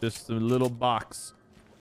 Just a little box.